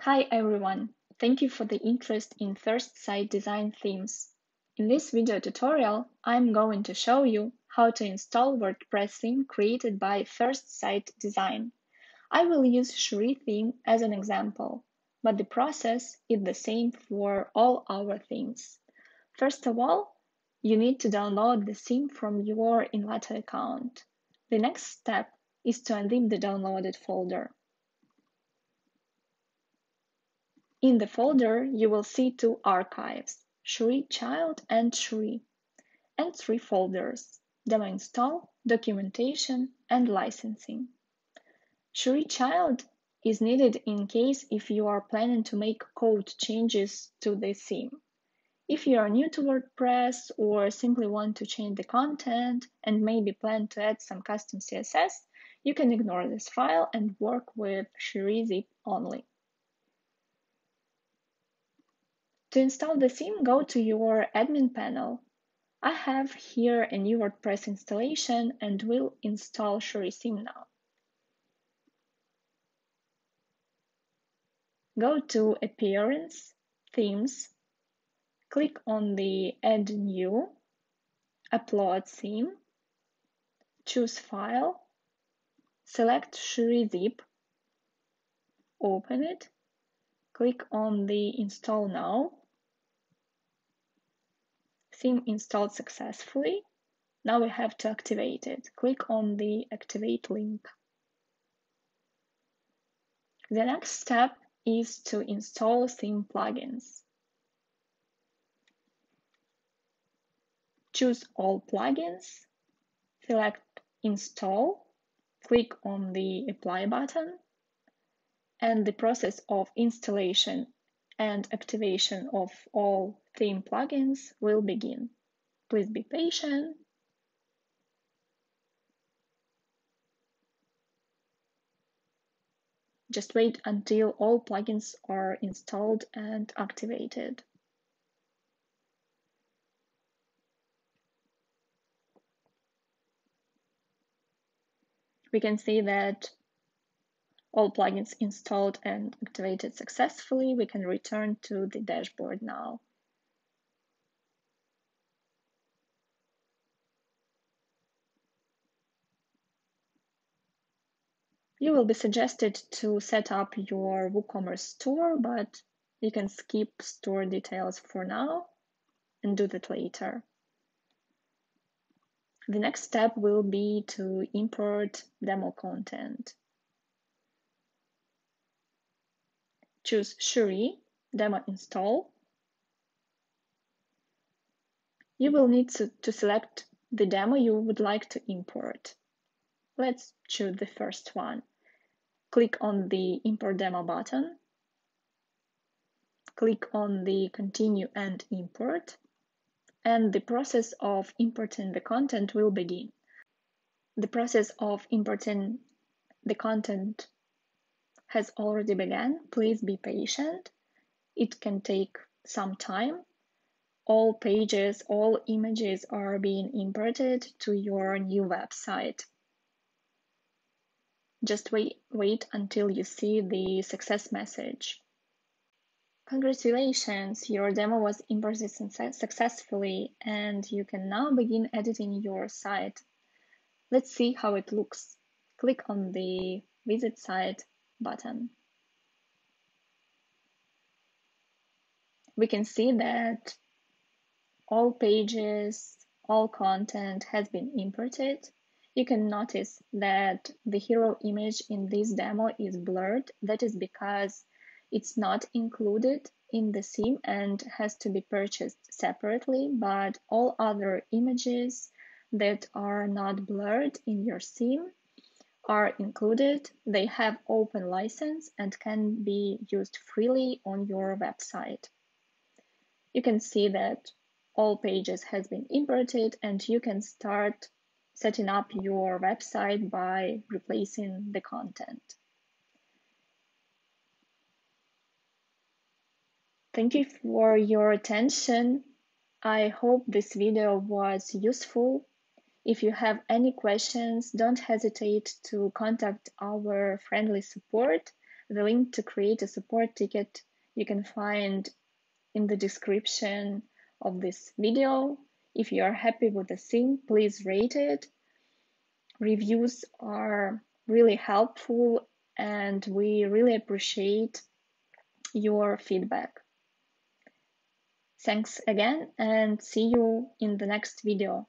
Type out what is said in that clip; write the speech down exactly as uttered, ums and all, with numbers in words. Hi everyone, thank you for the interest in Firstsight Design themes. In this video tutorial, I'm going to show you how to install WordPress theme created by Firstsight Design. I will use Shuri theme as an example, but the process is the same for all our themes. First of all, you need to download the theme from your Envato account. The next step is to unzip the downloaded folder. In the folder, you will see two archives, Shree-child and Shuri, and three folders, demo install, documentation, and licensing. Shree-child is needed in case if you are planning to make code changes to the theme. If you are new to WordPress or simply want to change the content and maybe plan to add some custom C S S, you can ignore this file and work with Shuri zip only. To install the theme, go to your admin panel. I have here a new WordPress installation and will install Shuri theme now. Go to Appearance, Themes, click on the Add New, Upload Theme, choose File, select Shuri zip, open it, click on the Install Now. Theme installed successfully. Now we have to activate it. Click on the Activate link. The next step is to install theme plugins. Choose all plugins, select install, click on the apply button, and the process of installation and activation of all theme plugins will begin. Please be patient. Just wait until all plugins are installed and activated. We can see that all plugins installed and activated successfully. We can return to the dashboard now. You will be suggested to set up your WooCommerce store, but you can skip store details for now and do that later. The next step will be to import demo content. Choose Shuri, demo install. You will need to, to select the demo you would like to import. Let's choose the first one. Click on the Import Demo button. Click on the Continue and Import. And the process of importing the content will begin. The process of importing the content has already begun. Please be patient. It can take some time. All pages, all images are being imported to your new website. Just wait, wait until you see the success message. Congratulations, your demo was imported successfully and you can now begin editing your site. Let's see how it looks. Click on the Visit Site button. We can see that all pages, all content has been imported. You can notice that the hero image in this demo is blurred. That is because it's not included in the theme and has to be purchased separately, but all other images that are not blurred in your theme are included. They have open license and can be used freely on your website. You can see that all pages has been imported and you can start setting up your website by replacing the content. Thank you for your attention. I hope this video was useful. If you have any questions, don't hesitate to contact our friendly support. The link to create a support ticket you can find in the description of this video. If you are happy with the theme, please rate it. Reviews are really helpful and we really appreciate your feedback. Thanks again and see you in the next video.